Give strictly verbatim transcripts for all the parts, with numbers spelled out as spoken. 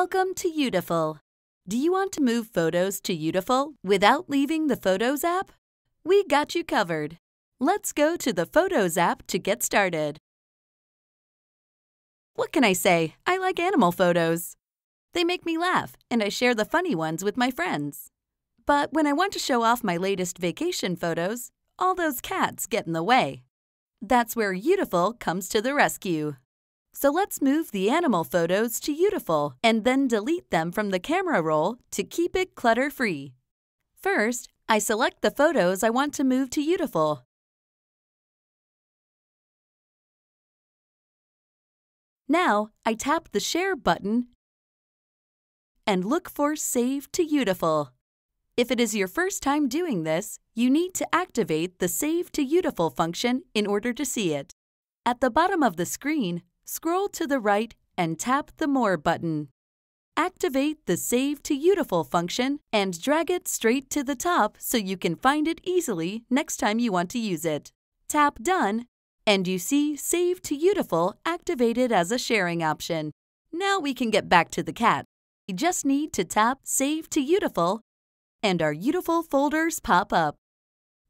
Welcome to Utiful. Do you want to move photos to Utiful without leaving the Photos app? We got you covered. Let's go to the Photos app to get started. What can I say? I like animal photos. They make me laugh, and I share the funny ones with my friends. But when I want to show off my latest vacation photos, all those cats get in the way. That's where Utiful comes to the rescue. So let's move the animal photos to Utiful and then delete them from the camera roll to keep it clutter-free. First, I select the photos I want to move to Utiful. Now, I tap the Share button and look for Save to Utiful. If it is your first time doing this, you need to activate the Save to Utiful function in order to see it. At the bottom of the screen, scroll to the right and tap the More button. Activate the Save to Utiful function and drag it straight to the top so you can find it easily next time you want to use it. Tap Done, and you see Save to Utiful activated as a sharing option. Now we can get back to the cat. You just need to tap Save to Utiful, and our Utiful folders pop up.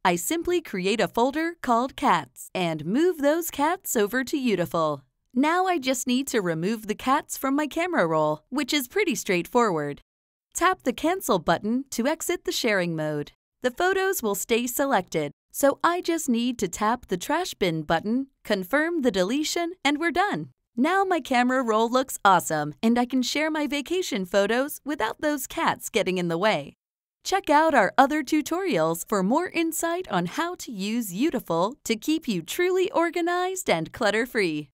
I simply create a folder called Cats and move those cats over to Utiful. Now I just need to remove the cats from my camera roll, which is pretty straightforward. Tap the Cancel button to exit the sharing mode. The photos will stay selected, so I just need to tap the Trash Bin button, confirm the deletion, and we're done. Now my camera roll looks awesome, and I can share my vacation photos without those cats getting in the way. Check out our other tutorials for more insight on how to use Utiful to keep you truly organized and clutter-free.